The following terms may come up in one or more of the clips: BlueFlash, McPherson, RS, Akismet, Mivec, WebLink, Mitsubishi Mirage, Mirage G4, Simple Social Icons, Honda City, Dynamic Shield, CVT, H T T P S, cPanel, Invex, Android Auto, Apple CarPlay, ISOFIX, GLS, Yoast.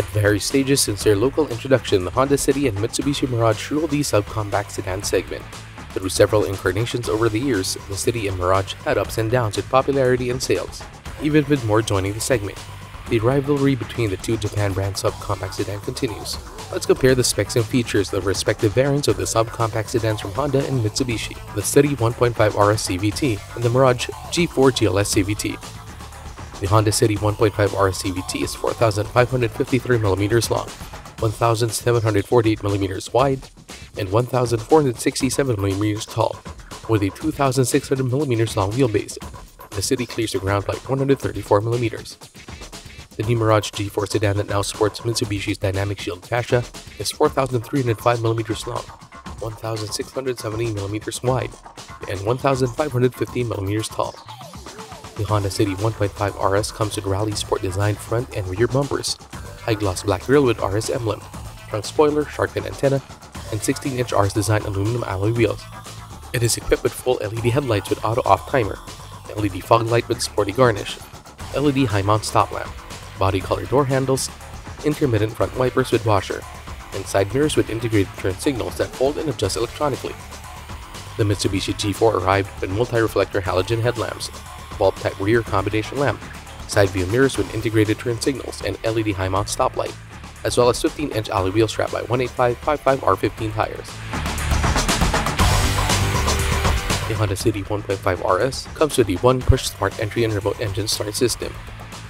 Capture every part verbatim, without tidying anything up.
At various stages since their local introduction, the Honda City and Mitsubishi Mirage ruled the subcompact sedan segment. Through several incarnations over the years, the City and Mirage had ups and downs in popularity and sales, even with more joining the segment. The rivalry between the two Japan brand subcompact sedan continues. Let's compare the specs and features of the respective variants of the subcompact sedans from Honda and Mitsubishi, the City one point five R S C V T and the Mirage G four G L S C V T. The Honda City one point five R S C V T is four thousand five hundred fifty-three millimeters long, one thousand seven hundred forty-eight millimeters wide, and one thousand four hundred sixty-seven millimeters tall, with a two thousand six hundred millimeters long wheelbase. The City clears the ground by one hundred thirty-four millimeters. The new Mirage G four sedan that now sports Mitsubishi's Dynamic Shield fascia is four thousand three hundred five millimeters long, one thousand six hundred seventy millimeters wide, and one thousand five hundred fifteen millimeters tall. The Honda City one point five R S comes with rally sport designed front and rear bumpers, high-gloss black grille with R S emblem, front spoiler, shark fin antenna, and sixteen inch R S design aluminum alloy wheels. It is equipped with full L E D headlights with auto-off timer, L E D fog light with sporty garnish, L E D high-mount stop lamp, body color door handles, intermittent front wipers with washer, and side mirrors with integrated turn signals that fold and adjust electronically. The Mitsubishi G four arrived with multi-reflector halogen headlamps, bulb-type rear combination lamp, side view mirrors with integrated turn signals and L E D high-mount stoplight, as well as fifteen inch alloy wheel strap by one eighty-five fifty-five R fifteen tires. The Honda City one point five R S comes with the one-push smart entry and remote engine start system.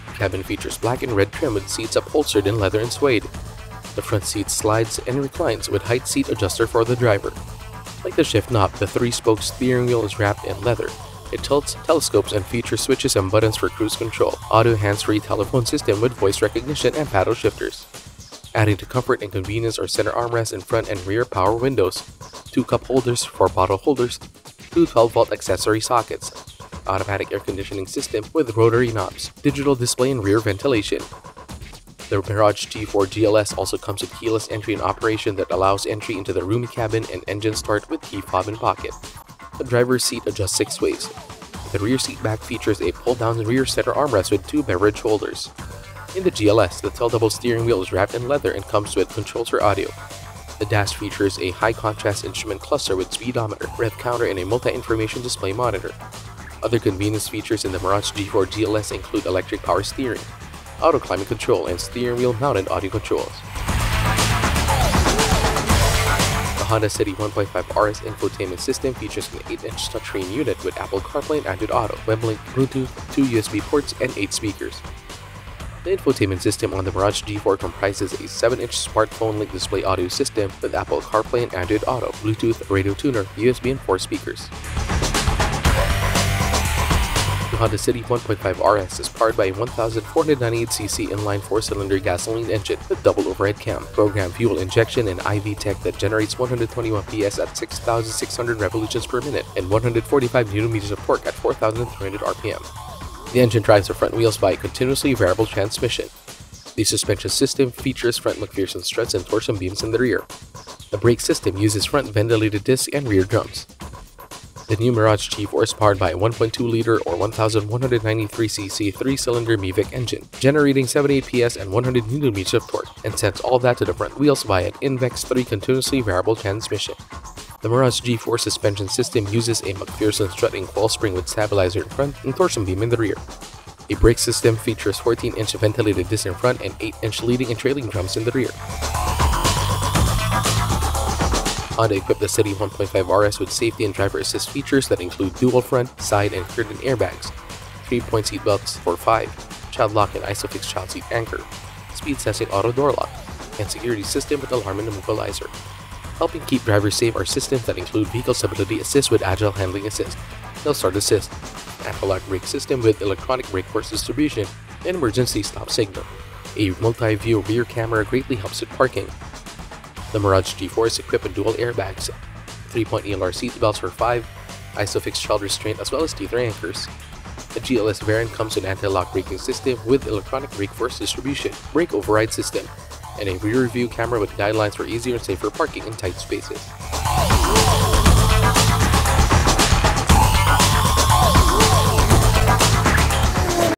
The cabin features black and red trim with seats upholstered in leather and suede. The front seat slides and reclines with height seat adjuster for the driver. Like the shift knob, the three-spoke steering wheel is wrapped in leather. It tilts, telescopes, and features switches and buttons for cruise control, auto hands-free telephone system with voice recognition and paddle shifters. Adding to comfort and convenience are center armrests and front and rear power windows, two cup holders, four bottle holders, two twelve volt accessory sockets, automatic air conditioning system with rotary knobs, digital display and rear ventilation. The Mirage G four G L S also comes with keyless entry and operation that allows entry into the roomy cabin and engine start with key fob in pocket. The driver's seat adjusts six ways. The rear seat back features a pull-down rear center armrest with two beverage holders. In the G L S, the tiltable steering wheel is wrapped in leather and comes with controls for audio. The dash features a high-contrast instrument cluster with speedometer, rev counter, and a multi-information display monitor. Other convenience features in the Mirage G four G L S include electric power steering, auto climate control, and steering wheel-mounted audio controls. The Honda City one point five R S infotainment system features an eight inch touchscreen unit with Apple CarPlay and Android Auto, WebLink, Bluetooth, two U S B ports, and eight speakers. The infotainment system on the Mirage G four comprises a seven inch smartphone-link display audio system with Apple CarPlay and Android Auto, Bluetooth, radio tuner, U S B, and four speakers. The Honda City one point five R S is powered by a one thousand four hundred ninety-eight c c inline four-cylinder gasoline engine with double overhead cam, programmed fuel injection, and I V tech that generates one hundred twenty-one p s at six thousand six hundred revolutions per minute and one hundred forty-five newton meters of torque at four thousand three hundred r p m. The engine drives the front wheels by a continuously variable transmission. The suspension system features front McPherson struts and torsion beams in the rear. The brake system uses front ventilated disc and rear drums. The new Mirage G four is powered by a one point two liter or one thousand one hundred ninety-three c c three-cylinder Mivec engine, generating seventy-eight p s and one hundred newton meters of torque, and sends all that to the front wheels via an Invex three continuously variable transmission. The Mirage G four suspension system uses a McPherson strut and coil spring with stabilizer in front and torsion beam in the rear. A brake system features fourteen inch ventilated disc in front and eight inch leading and trailing drums in the rear. Honda equipped the City one point five R S with safety and driver assist features that include dual front, side, and curtain airbags, three-point seat belts for five, child lock and ISOFIX child seat anchor, speed-sensing auto door lock, and security system with alarm and immobilizer. Helping keep drivers safe are systems that include vehicle stability assist with agile handling assist, hill start assist, anti-lock brake system with electronic brake force distribution, and emergency stop signal. A multi-view rear camera greatly helps with parking. The Mirage G four is equipped with dual airbags, three-point E L R seat belts for five, ISOFIX child restraint as well as T three anchors. The G L S variant comes with an anti-lock braking system with electronic brake force distribution, brake override system, and a rear view camera with guidelines for easier and safer parking in tight spaces.